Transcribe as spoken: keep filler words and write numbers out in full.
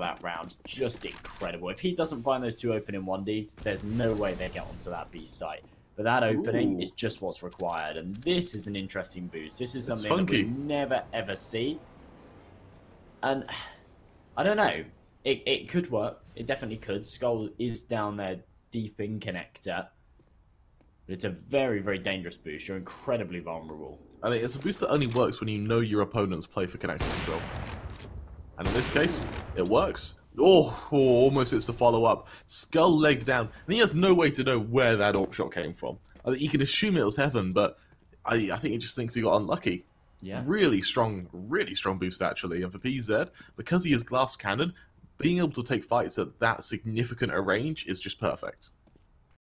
that round. Just incredible. If he doesn't find those two open in one D, there's no way they get onto that B site. But that opening Ooh. Is just what's required. And this is an interesting boost. This is something that we never, ever see. And I don't know. It, it could work. It definitely could. Skull is down there deep in connector. But it's a very, very dangerous boost. You're incredibly vulnerable. I think it's a boost that only works when you know your opponent's play for connector control. And in this case, it works. Oh, oh, almost it's the follow-up. Skull legged down, and he has no way to know where that AWP shot came from. I think you can assume it was Heaven, but I, I think he just thinks he got unlucky. Yeah. Really strong, really strong boost, actually. And for P Z, because he is glass cannon, being able to take fights at that significant a range is just perfect.